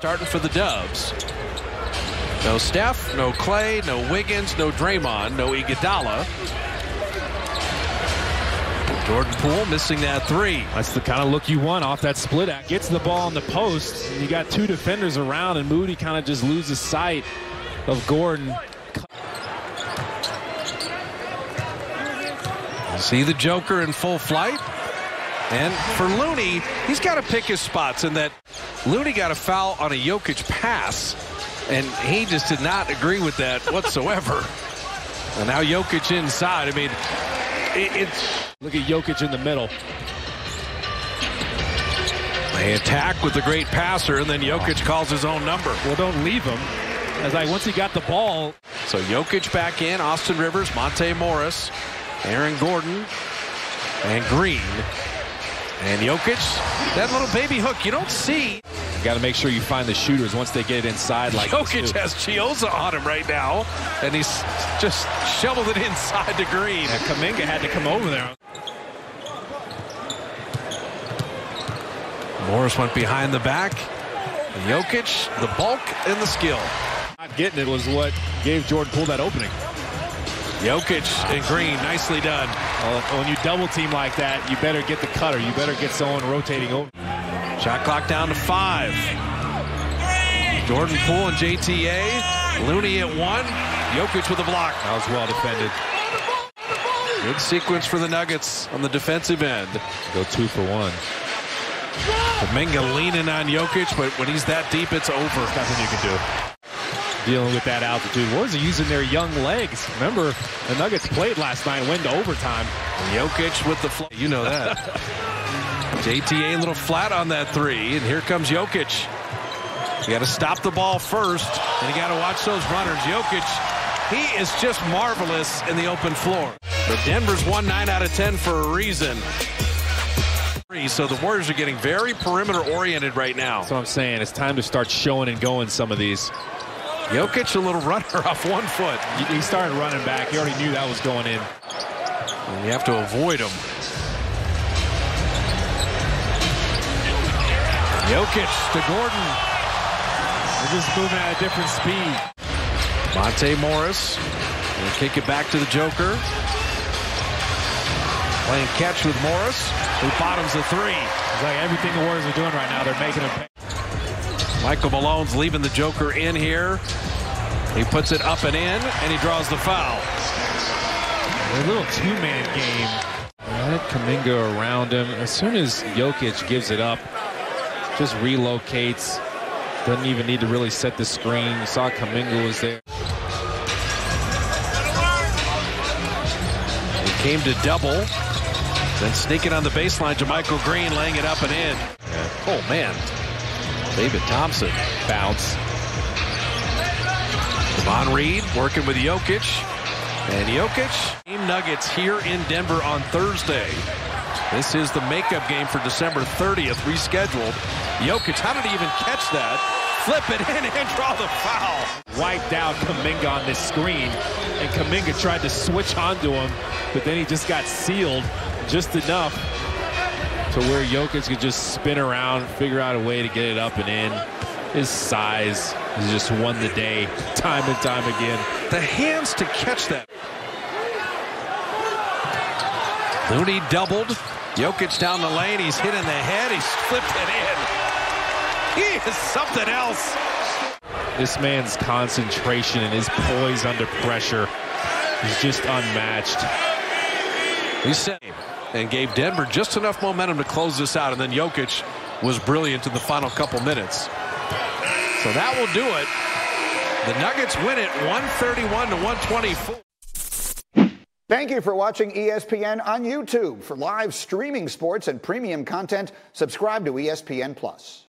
Starting for the Dubs. No Steph, no Clay, no Wiggins, no Draymond, no Iguodala. Jordan Poole missing that three. That's the kind of look you want off that split act. Gets the ball in the post. And you got two defenders around, and Moody kind of just loses sight of Gordon. See the Joker in full flight. And for Looney, he's got to pick his spots in that. Looney got a foul on a Jokic pass, and he just did not agree with that whatsoever. And now Jokic inside. I mean, it's... Look at Jokic in the middle. They attack with the great passer, and then Jokic calls his own number. Well, don't leave him. As once he got the ball. So Jokic back in, Austin Rivers, Monte Morris, Aaron Gordon, and Green. And Jokic, that little baby hook you don't see. You got to make sure you find the shooters once they get it inside. Like Jokic has Chiozza on him right now, and he's just shoveled it inside to Green. And Kuminga had to come over there. Morris went behind the back. Jokic, the bulk and the skill. Not getting it was what gave Jordan Poole that opening. Jokic and Green, nicely done. Well, when you double team like that, you better get the cutter. You better get someone rotating over. Shot clock down to 5. Jordan Poole and JTA. Looney at 1. Jokic with a block. That was well defended. Good sequence for the Nuggets on the defensive end. Go 2 for 1. Dominguez leaning on Jokic, but when he's that deep, it's over. There's nothing you can do. Dealing with that altitude. Warriors are using their young legs. Remember, the Nuggets played last night, went to overtime. And Jokic with the You know that. JTA a little flat on that three, and here comes Jokic. You got to stop the ball first, and you got to watch those runners. Jokic, he is just marvelous in the open floor. But Denver's won 9 out of 10 for a reason. So the Warriors are getting very perimeter-oriented right now. That's what I'm saying. It's time to start showing and going some of these. Jokic, a little runner off 1 foot. He started running back. He already knew that was going in. And you have to avoid him. Jokic to Gordon. They're just moving at a different speed. Monte Morris will kick it back to the Joker. Playing catch with Morris, who bottoms the three. It's like everything the Warriors are doing right now, they're making him pay. Michael Malone's leaving the Joker in here. He puts it up and in, and he draws the foul. A little two-man game. I had Kuminga around him. As soon as Jokic gives it up, just relocates, doesn't even need to really set the screen. You saw Kuminga was there. He came to double, then sneaking on the baseline to Michael Green, laying it up and in. Oh man, David Thompson bounce. Devon Reed working with Jokic, and Jokic. Team Nuggets here in Denver on Thursday. This is the makeup game for December 30th, rescheduled. Jokic, how did he even catch that? Flip it in and draw the foul. Wiped out Kuminga on this screen, and Kuminga tried to switch onto him, but then he just got sealed just enough to where Jokic could just spin around, figure out a way to get it up and in. His size has just won the day time and time again. The hands to catch that. Looney doubled. Jokic down the lane. He's hit in the head. He's flipped it in. He is something else. This man's concentration and his poise under pressure is just unmatched. He saved and gave Denver just enough momentum to close this out, and then Jokic was brilliant in the final couple minutes. So that will do it. The Nuggets win it 131 to 124. Thank you for watching ESPN on YouTube. For live streaming sports and premium content, subscribe to ESPN+.